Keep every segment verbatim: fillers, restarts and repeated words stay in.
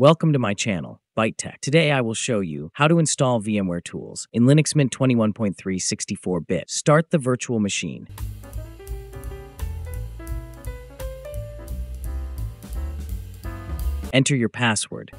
Welcome to my channel, ByteTech. Today I will show you how to install VMware Tools in Linux Mint twenty-one point three sixty-four bit. Start the virtual machine. Enter your password.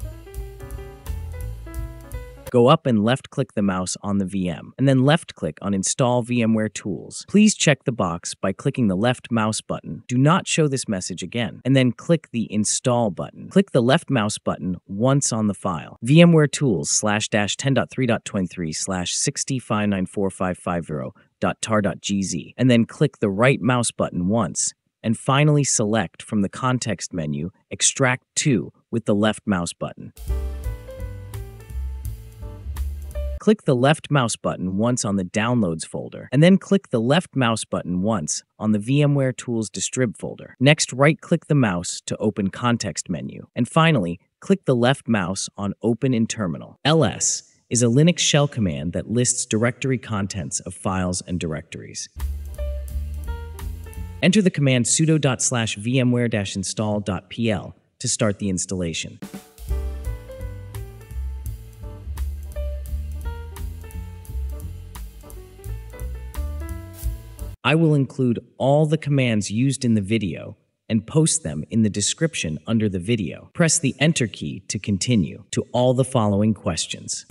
Go up and left-click the mouse on the V M, and then left-click on Install VMware Tools. Please check the box by clicking the left mouse button. Do not show this message again, and then click the Install button. Click the left mouse button once on the file. VMware Tools slash dash ten point three point twenty-three slash sixty five nine four five five zero dot tar dot g z, and then click the right mouse button once, and finally select from the context menu Extract to with the left mouse button. Click the left mouse button once on the Downloads folder, and then click the left mouse button once on the VMware Tools Distrib folder. Next, right-click the mouse to open Context menu. And finally, click the left mouse on Open in Terminal. L S is a Linux shell command that lists directory contents of files and directories. Enter the command sudo vmware dash install dot p l to start the installation. I will include all the commands used in the video and post them in the description under the video. Press the Enter key to continue to all the following questions.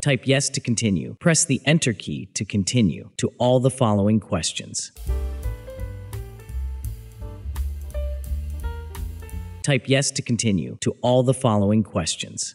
Type yes to continue. Press the Enter key to continue to all the following questions. Type yes to continue to all the following questions.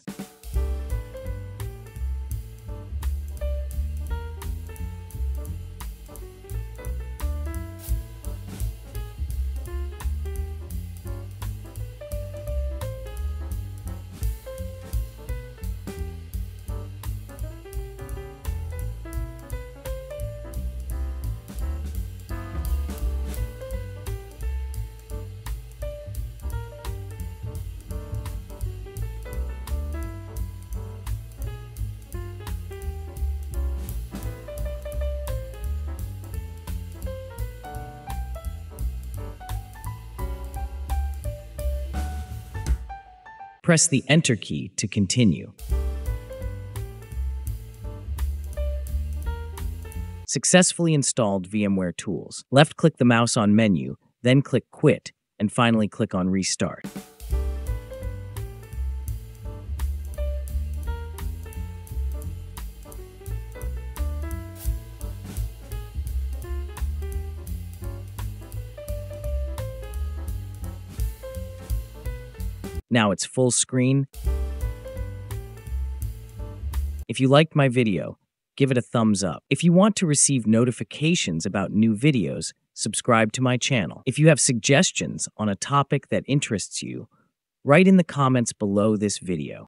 Press the Enter key to continue. Successfully installed VMware Tools. Left-click the mouse on Menu, then click Quit, and finally click on Restart. Now it's full screen. If you liked my video, give it a thumbs up. If you want to receive notifications about new videos, subscribe to my channel. If you have suggestions on a topic that interests you, write in the comments below this video.